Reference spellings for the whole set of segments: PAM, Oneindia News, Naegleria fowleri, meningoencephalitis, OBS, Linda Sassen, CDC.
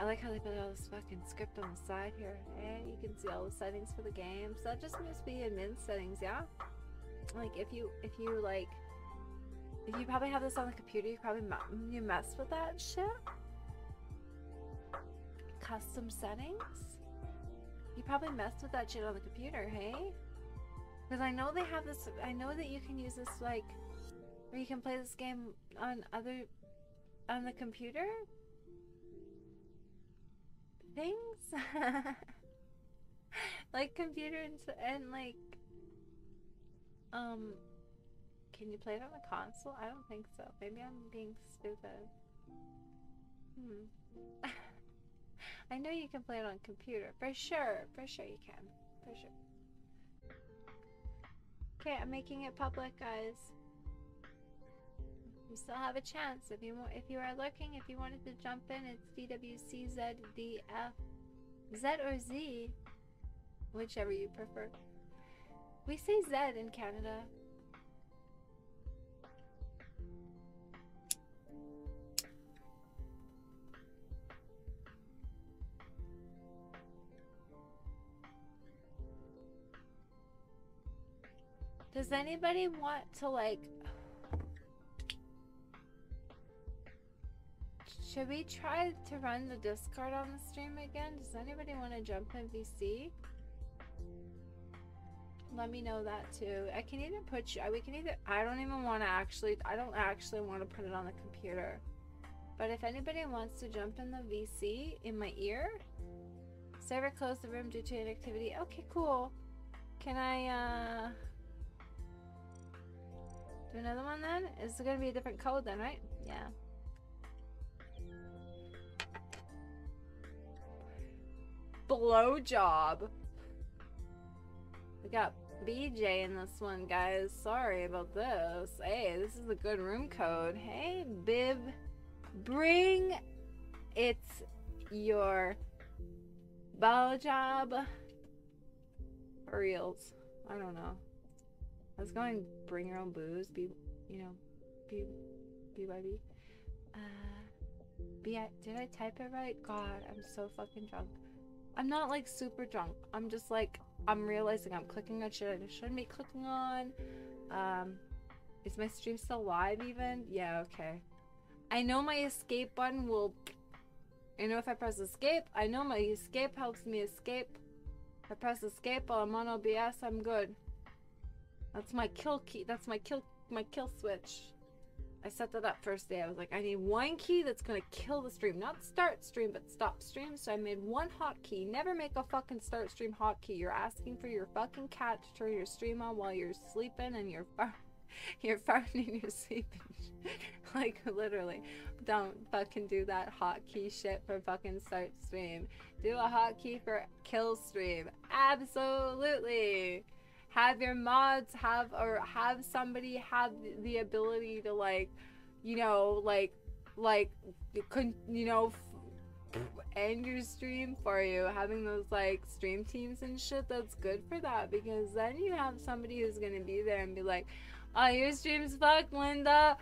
I like how they put all this fucking script on the side here. And you can see all the settings for the game. So that just must be admin settings, yeah? Like if you probably have this on the computer, you probably you mess with that shit. Custom settings? You probably messed with that shit on the computer, hey? Because I know they have this, I know that you can use this, like, where you can play this game on the computer? Things? Like, computer and like, can you play it on the console? I don't think so. Maybe I'm being stupid. I know you can play it on computer. For sure you can. For sure. Okay, I'm making it public, guys. You still have a chance if you are looking. If you wanted to jump in, it's DWCZDFZ or Z, whichever you prefer. We say Z in Canada. Does anybody want to, like, should we try to run the Discord on the stream again? Does anybody want to jump in VC? Let me know that too. I can either put you, we can either, I don't even want to actually, I don't actually want to put it on the computer. But if anybody wants to jump in the VC in my ear, server closed the room due to inactivity. Okay, cool. Can I, another one then? It's gonna be a different code then, right? Yeah. Blowjob. We got BJ in this one, guys. Sorry about this. Hey, this is a good room code. Hey, Bib. Bring it's your blowjob for reals. I don't know. I was going bring your own booze, BYB. Did I type it right? God, I'm so fucking drunk. I'm not like super drunk. I'm just like, I'm realizing I'm clicking on shit I shouldn't be clicking on. Is my stream still live even? Yeah, okay. I know my escape button will, I know if I press escape, I know my escape helps me escape. If I press escape while I'm on OBS, I'm good. That's my kill key. That's my kill switch. I set that up first day. I was like, I need one key that's gonna kill the stream. Not start stream, but stop stream. So I made one hotkey. Never make a fucking start stream hotkey. You're asking for your fucking cat to turn your stream on while you're sleeping and you're farting and you're sleeping. Like, literally. Don't fucking do that hotkey shit for fucking start stream. Do a hotkey for kill stream. Absolutely. Have your mods have somebody have the ability to, like, you know, like you know, end your stream for you. Having those, like, stream teams and shit, that's good for that, because then you have somebody who's gonna be there and be like, oh, your stream's fucked, Linda,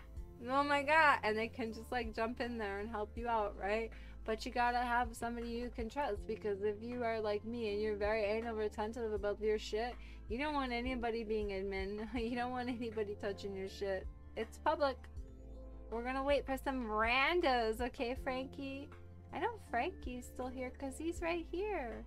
oh my god, and they can just, like, jump in there and help you out, right? But you gotta have somebody you can trust, because if you are like me and you're very anal retentive about your shit, you don't want anybody being admin. You don't want anybody touching your shit. It's public. We're gonna wait for some randos, okay, Frankie? I know Frankie's still here because he's right here.